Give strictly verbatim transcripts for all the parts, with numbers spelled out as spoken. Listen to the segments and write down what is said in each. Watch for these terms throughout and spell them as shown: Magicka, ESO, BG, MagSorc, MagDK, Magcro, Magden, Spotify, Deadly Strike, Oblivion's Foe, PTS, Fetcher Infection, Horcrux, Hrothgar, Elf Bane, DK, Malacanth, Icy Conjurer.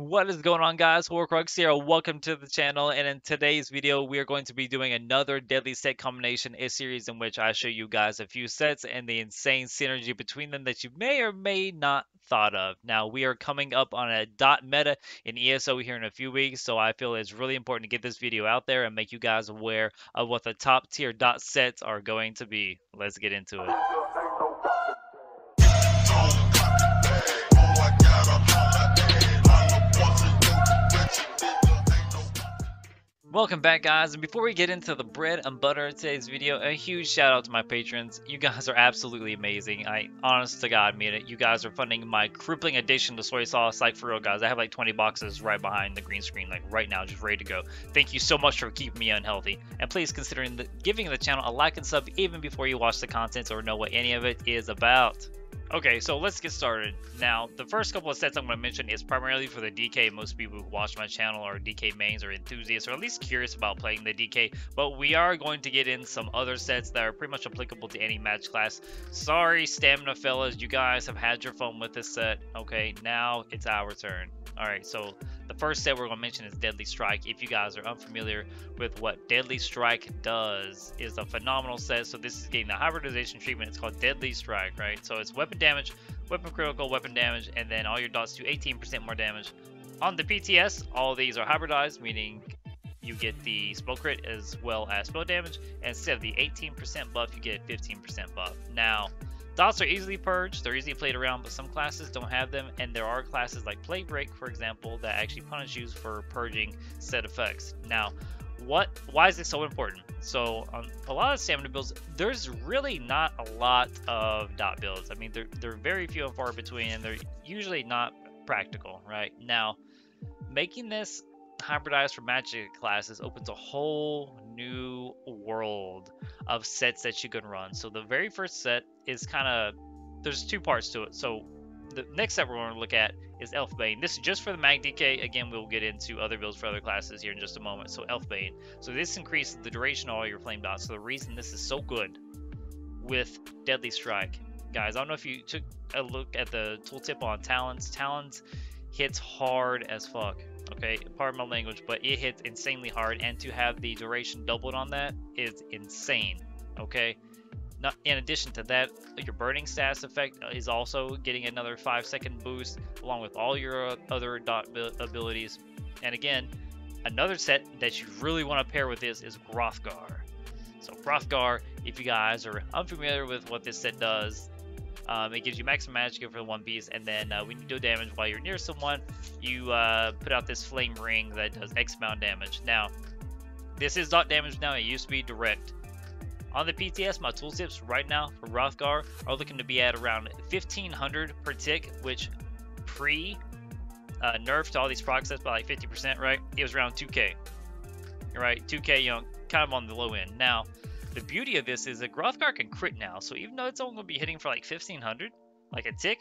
What is going on, guys? Horcrux here. Welcome to the channel, and in today's video we are going to be doing another deadly set combination series in which I show you guys a few sets and the insane synergy between them that you may or may not thought of. Now we are coming up on a dot meta in E S O here in a few weeks, so I feel it's really important to get this video out there and make you guys aware of what the top tier dot sets are going to be. Let's get into it. Welcome back, guys, and before we get into the bread and butter of today's video, a huge shout out to my patrons. You guys are absolutely amazing. I honest to God mean it. You guys are funding my crippling addiction to soy sauce. Like, for real, guys, I have like twenty boxes right behind the green screen, like right now, just ready to go. Thank you so much for keeping me unhealthy, and please consider the, giving the channel a like and sub even before you watch the content or know what any of it is about. Okay, so let's get started. Now, the first couple of sets I'm going to mention is primarily for the D K. Most people who watch my channel are D K mains or enthusiasts, or at least curious about playing the D K, but we are going to get in some other sets that are pretty much applicable to any match class. Sorry, stamina fellas, you guys have had your fun with this set. Okay, now it's our turn. Alright, so the first set we're going to mention is Deadly Strike. If you guys are unfamiliar with what Deadly Strike does, is a phenomenal set. So this is getting the hybridization treatment. It's called Deadly Strike, right? So it's weapon damage, weapon critical, weapon damage, and then all your dots do eighteen percent more damage. On the P T S, all these are hybridized, meaning you get the spell crit as well as spell damage. And instead of the eighteen percent buff, you get a fifteen percent buff. Now, dots are easily purged, they're easily played around, but some classes don't have them, and there are classes like Play Break, for example, that actually punish you for purging set effects. Now, what? Why is this so important? So on um, a lot of stamina builds, there's really not a lot of dot builds. I mean, they're, they're very few and far between, and they're usually not practical, right? Now, making this hybridized for magic classes opens a whole new world of sets that you can run. So the very first set is kind of, there's two parts to it. So the next set we're going to look at is Elf Bane. This is just for the MagDK. Again, we'll get into other builds for other classes here in just a moment. So Elf Bane. So this increases the duration of all your flame dots. So the reason this is so good with Deadly Strike, guys, I don't know if you took a look at the tooltip on Talons. Talons hits hard as fuck. Okay, pardon my language, but it hits insanely hard, and to have the duration doubled on that is insane. Okay, not in addition to that, your burning stats effect is also getting another five second boost along with all your other dot abilities. And again, another set that you really want to pair with this is Hrothgar. So Hrothgar, if you guys are unfamiliar with what this set does, Um, it gives you maximum magic for the one piece, and then uh, when you do damage while you're near someone, you uh, put out this flame ring that does X amount damage. Now, this is dot damage now. It used to be direct. On the P T S, my tooltips right now for Hrothgar are looking to be at around fifteen hundred per tick, which pre uh, nerfed all these proc sets by like fifty percent, right? It was around two K, right? two K, you know, kind of on the low end. Now, the beauty of this is that Hrothgar can crit now, so even though it's only going to be hitting for like fifteen hundred, like a tick,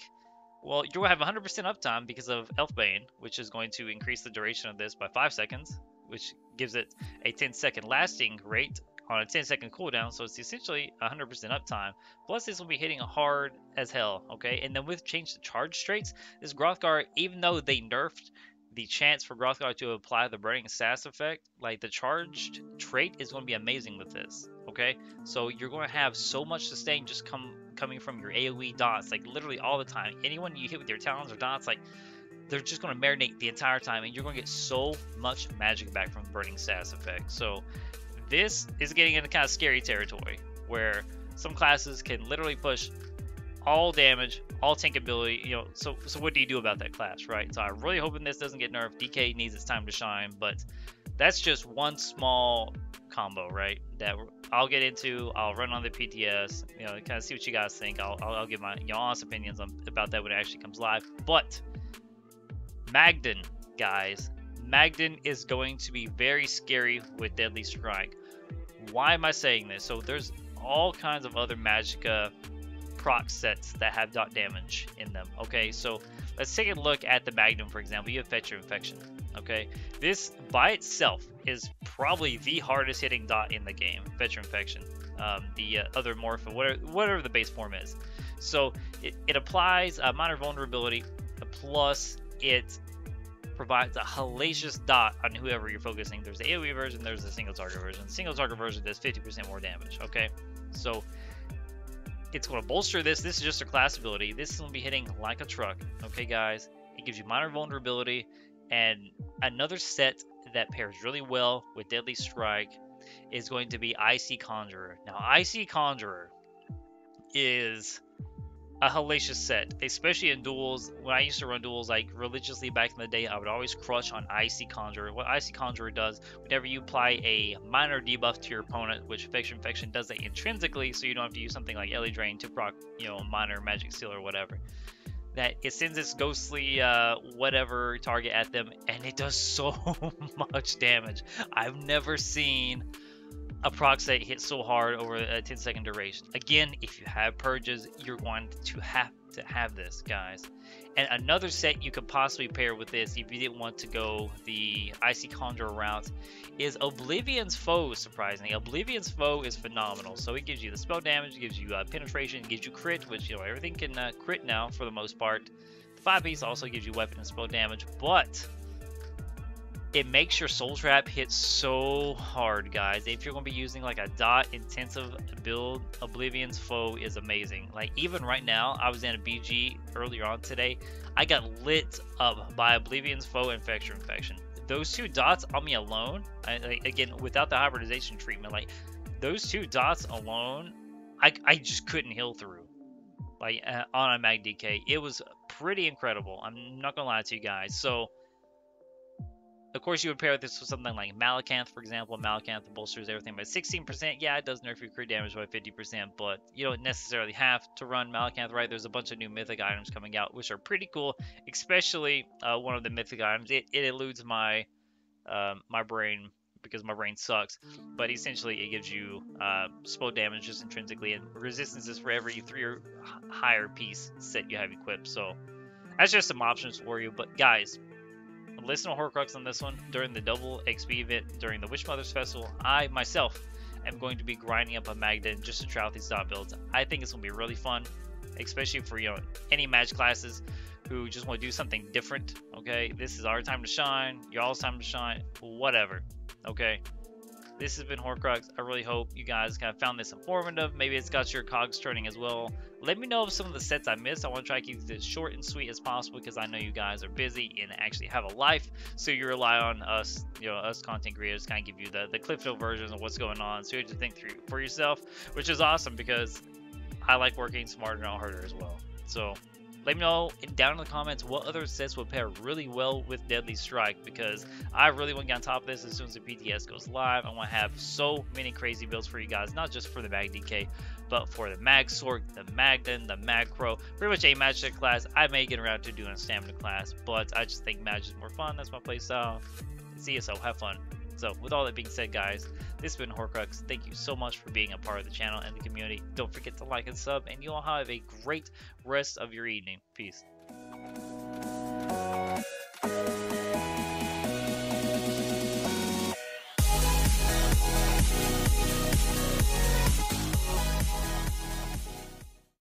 well, you'll have one hundred percent uptime because of Elf Bane, which is going to increase the duration of this by five seconds, which gives it a ten second lasting rate on a ten second cooldown, so it's essentially one hundred percent uptime. Plus, this will be hitting hard as hell, okay? And then with change to charge traits, this Hrothgar, even though they nerfed the chance for Hrothgar to apply the burning sass effect, like the charged trait is going to be amazing with this. Okay, so you're going to have so much sustain just come coming from your AoE dots, like literally all the time. Anyone you hit with your talons or dots, like they're just going to marinate the entire time, and you're going to get so much magic back from burning sass effect. So this is getting into kind of scary territory where some classes can literally push all damage, all tank ability, you know. So so what do you do about that class, right? So I'm really hoping this doesn't get nerfed. D K needs its time to shine, but that's just one small combo, right, that I'll get into. I'll run on the P T S, you know, kind of see what you guys think. I'll, I'll, I'll give my, you know, honest opinions on, about that when it actually comes live. But Magden, guys, Magden is going to be very scary with Deadly Strike. Why am I saying this? So there's all kinds of other Magicka proc sets that have dot damage in them. Okay, so let's take a look at the Magnum, for example. You have Fetcher Infection. Okay, this by itself is probably the hardest hitting dot in the game, Fetcher Infection. Um, the uh, other morph, whatever, whatever the base form is. So it, it applies a minor vulnerability, plus it provides a hellacious dot on whoever you're focusing. There's the AoE version, there's the single target version. The single target version does fifty percent more damage, okay? So it's going to bolster this. This is just a class ability. This is going to be hitting like a truck, okay, guys? It gives you minor vulnerability, and another set that pairs really well with Deadly Strike is going to be Icy Conjurer. Now, Icy Conjurer is a hellacious set, especially in duels. When I used to run duels like religiously back in the day, I would always crush on Icy Conjurer. What Icy Conjurer does, whenever you apply a minor debuff to your opponent, which Fetcher Infection does that intrinsically, so you don't have to use something like Ellie Drain to proc, you know, minor magic seal or whatever, that it sends its ghostly uh, whatever target at them, and it does so much damage. I've never seen a proc set hit so hard over a ten second duration. Again, if you have purges, you're going to have to have this, guys. And another set you could possibly pair with this, if you didn't want to go the Icy Conjurer route, is Oblivion's Foe. Surprisingly, Oblivion's Foe is phenomenal. So it gives you the spell damage, it gives you uh, penetration, it gives you crit, which, you know, everything can uh, crit now for the most part. The five piece also gives you weapon and spell damage, but it makes your soul trap hit so hard, guys. If you're going to be using like a dot intensive build, Oblivion's Foe is amazing. Like, even right now, I was in a B G earlier on today, I got lit up by Oblivion's Foe and Fetcher Infection. Those two dots on me alone, I, I, again, without the hybridization treatment, like those two dots alone, I, I just couldn't heal through. Like, uh, on a MagDK, it was pretty incredible. I'm not gonna lie to you guys. So of course, you would pair this with something like Malacanth, for example. Malacanth bolsters everything by sixteen percent. Yeah, it does nerf your crit damage by fifty percent, but you don't necessarily have to run Malacanth, right? There's a bunch of new mythic items coming out, which are pretty cool, especially uh, one of the mythic items. It, it eludes my um, my brain because my brain sucks, but essentially it gives you uh, spell damage just intrinsically, and resistance is for every three or higher piece set you have equipped. So that's just some options for you, but guys, listen to Horcrux on this one. During the double X P event, during the Witch Mother's Festival, I myself am going to be grinding up a Magden just to try out these dot builds. I think it's going to be really fun, especially for, you know, any match classes who just want to do something different, okay? This is our time to shine, y'all's time to shine, whatever, okay? This has been Horcrux. I really hope you guys kind of found this informative. Maybe it's got your cogs turning as well. Let me know if some of the sets I missed. I want to try to keep this short and sweet as possible, because I know you guys are busy and actually have a life. So you rely on us, you know, us content creators, kind of give you the, the cliff note versions of what's going on. So you have to think through for yourself, which is awesome, because I like working smarter, not harder as well. So let me know down in the comments what other sets would pair really well with Deadly Strike, because I really want to get on top of this as soon as the P T S goes live. I want to have so many crazy builds for you guys, not just for the MagDK, but for the MagSorc, the Magden, the MagCro, pretty much a magic class. I may get around to doing a stamina class, but I just think magic is more fun. That's my playstyle. It's E S O. Have fun. So with all that being said, guys, this has been Horcrux. Thank you so much for being a part of the channel and the community. Don't forget to like and sub, and you all have a great rest of your evening. Peace.